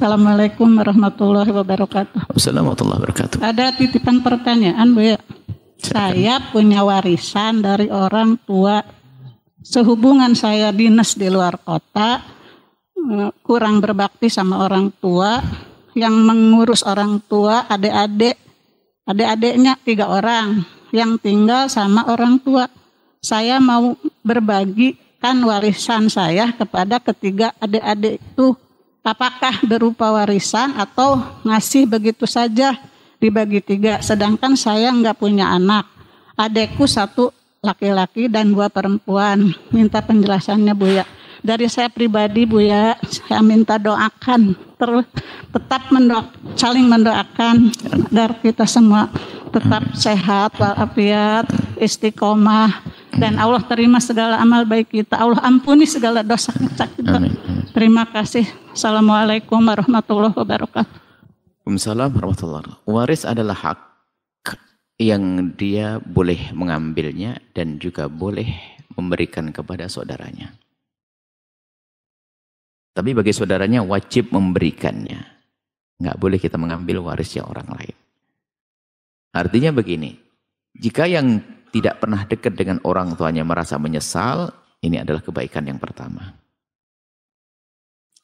Assalamualaikum warahmatullahi wabarakatuh. Assalamualaikum warahmatullahi wabarakatuh. Ada titipan pertanyaan, Bu ya. Saya punya warisan dari orang tua. Sehubungan saya dinas di luar kota, kurang berbakti sama orang tua. Yang mengurus orang tua, adik-adiknya 3 orang. Yang tinggal sama orang tua. Saya mau berbagikan warisan saya kepada ketiga adik-adik itu. Apakah berupa warisan atau ngasih begitu saja dibagi 3? Sedangkan saya nggak punya anak. Adekku 1 laki-laki dan 2 perempuan. Minta penjelasannya, Bu ya. Dari saya pribadi, Bu ya, saya minta doakan. Tetap saling mendoakan agar kita semua tetap sehat walafiat, istiqomah. Dan Allah terima segala amal baik kita. Allah ampuni segala dosa kita. Amin. Terima kasih. Assalamualaikum warahmatullahi wabarakatuh. Waalaikumsalam warahmatullahi wabarakatuh. Waris adalah hak yang dia boleh mengambilnya dan juga boleh memberikan kepada saudaranya. Tapi bagi saudaranya wajib memberikannya. Nggak boleh kita mengambil warisnya orang lain. Artinya begini, jika yang tidak pernah dekat dengan orang tuanya merasa menyesal, ini adalah kebaikan yang pertama.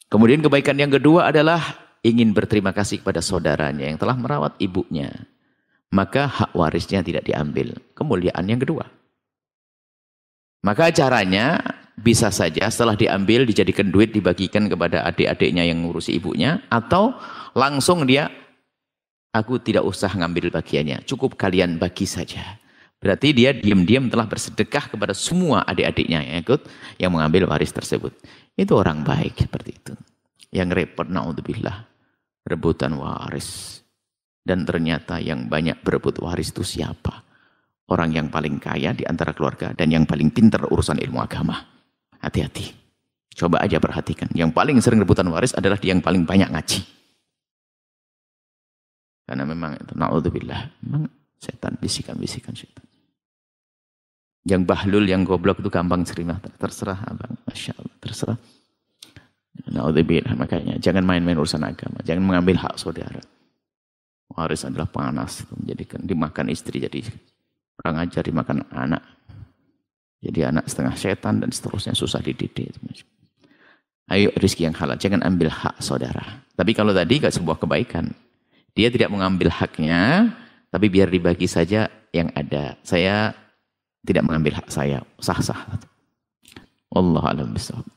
Kemudian kebaikan yang kedua adalah ingin berterima kasih kepada saudaranya yang telah merawat ibunya. Maka hak warisnya tidak diambil. Kemuliaan yang kedua. Maka caranya bisa saja setelah diambil dijadikan duit dibagikan kepada adik-adiknya yang ngurusi ibunya. Atau langsung dia, aku tidak usah ngambil bagiannya. Cukup kalian bagi saja. Berarti dia diam-diam telah bersedekah kepada semua adik-adiknya yang ikut yang mengambil waris tersebut. Itu orang baik seperti itu. Yang repot naudzubillah rebutan waris. Dan ternyata yang banyak berebut waris itu siapa? Orang yang paling kaya di antara keluarga dan yang paling pintar urusan ilmu agama. Hati-hati. Coba aja perhatikan. Yang paling sering rebutan waris adalah yang paling banyak ngaji. Karena memang itu naudzubillah. Memang setan bisikan-bisikan setan. Yang bahlul, yang goblok itu gampang cerita. Terserah abang, Masya Allah, terserah. Naudzubillah, makanya jangan main-main urusan agama. Jangan mengambil hak saudara. Waris adalah panas. Menjadikan, dimakan istri, jadi kurang ajar, dimakan anak. Jadi anak setengah setan dan seterusnya susah dididik. Ayo rezeki yang halal, jangan ambil hak saudara. Tapi kalau tadi sebuah kebaikan. Dia tidak mengambil haknya, tapi biar dibagi saja yang ada. Saya tidak mengambil hak saya, sah-sah. Wallahu a'lam bishawab.